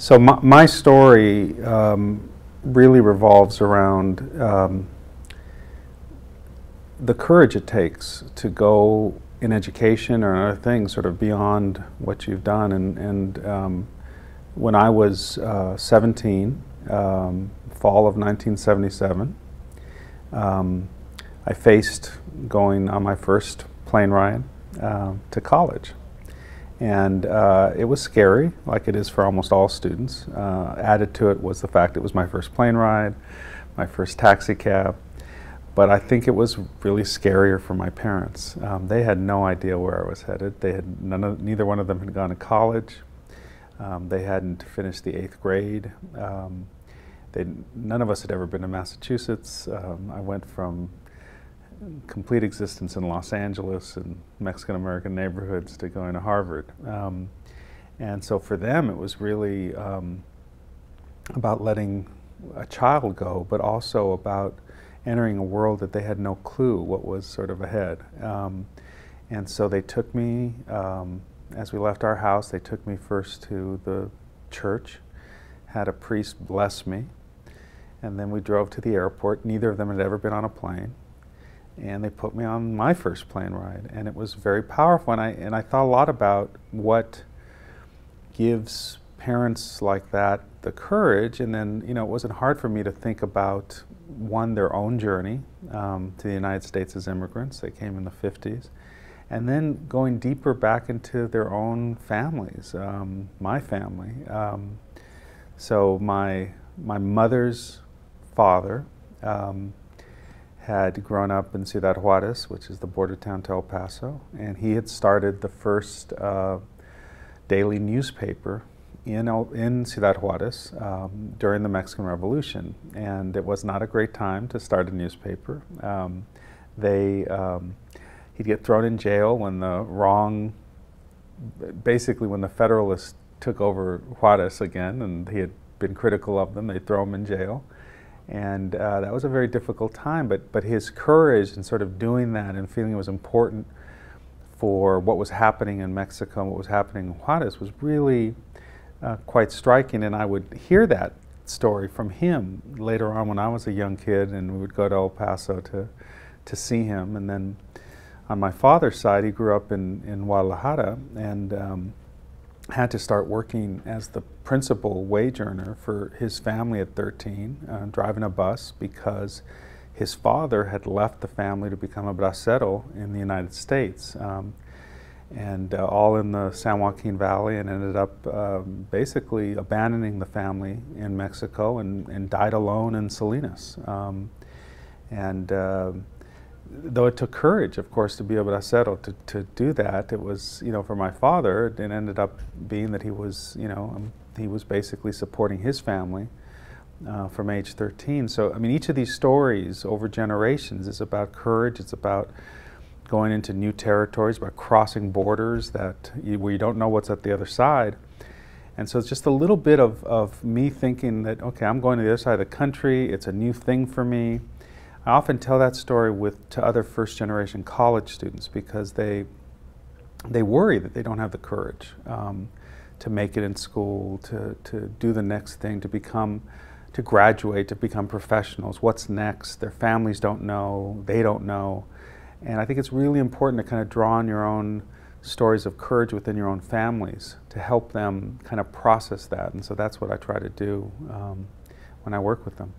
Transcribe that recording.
So my story really revolves around the courage it takes to go in education or other things sort of beyond what you've done. And when I was 17, fall of 1977, I faced going on my first plane ride to college. And it was scary, like it is for almost all students. Added to it was the fact it was my first plane ride, my first taxi cab. But I think it was really scarier for my parents. They had no idea where I was headed. They had neither one of them had gone to college. They hadn't finished the 8th grade. None of us had ever been to Massachusetts. I went from complete existence in Los Angeles and Mexican-American neighborhoods to going to Harvard. And so for them, it was really about letting a child go, but also about entering a world that they had no clue what was sort of ahead. And so they took me, as we left our house, they took me first to the church, had a priest bless me, and then we drove to the airport. Neither of them had ever been on a plane. And they put me on my first plane ride, and it was very powerful. And I thought a lot about what gives parents like that the courage. And then, you know, it wasn't hard for me to think about, one, their own journey to the United States as immigrants. They came in the 50s, and then going deeper back into their own families, my family. So my mother's father had grown up in Ciudad Juarez, which is the border town to El Paso, and he had started the first daily newspaper in Ciudad Juarez during the Mexican Revolution. And it was not a great time to start a newspaper. He'd get thrown in jail when the Federalists took over Juarez again, and he had been critical of them, they'd throw him in jail. And that was a very difficult time, but his courage in sort of doing that and feeling it was important for what was happening in Mexico and what was happening in Juarez was really quite striking. And I would hear that story from him later on when I was a young kid, and we would go to El Paso to see him. And then on my father's side, he grew up in Guadalajara and had to start working as the principal wage earner for his family at 13, driving a bus, because his father had left the family to become a bracero in the United States, all in the San Joaquin Valley, and ended up basically abandoning the family in Mexico and died alone in Salinas. Though it took courage, of course, to be a bracero, to do that. It was, you know, for my father, it ended up being that he was, you know, he was basically supporting his family from age 13. So, I mean, each of these stories over generations is about courage. It's about going into new territories, about crossing borders where you don't know what's at the other side. And so it's just a little bit of me thinking that, okay, I'm going to the other side of the country. It's a new thing for me. I often tell that story to other first-generation college students, because they worry that they don't have the courage to make it in school, to do the next thing, to graduate, to become professionals. What's next? Their families don't know. They don't know. And I think it's really important to kind of draw on your own stories of courage within your own families to help them kind of process that. And so that's what I try to do when I work with them.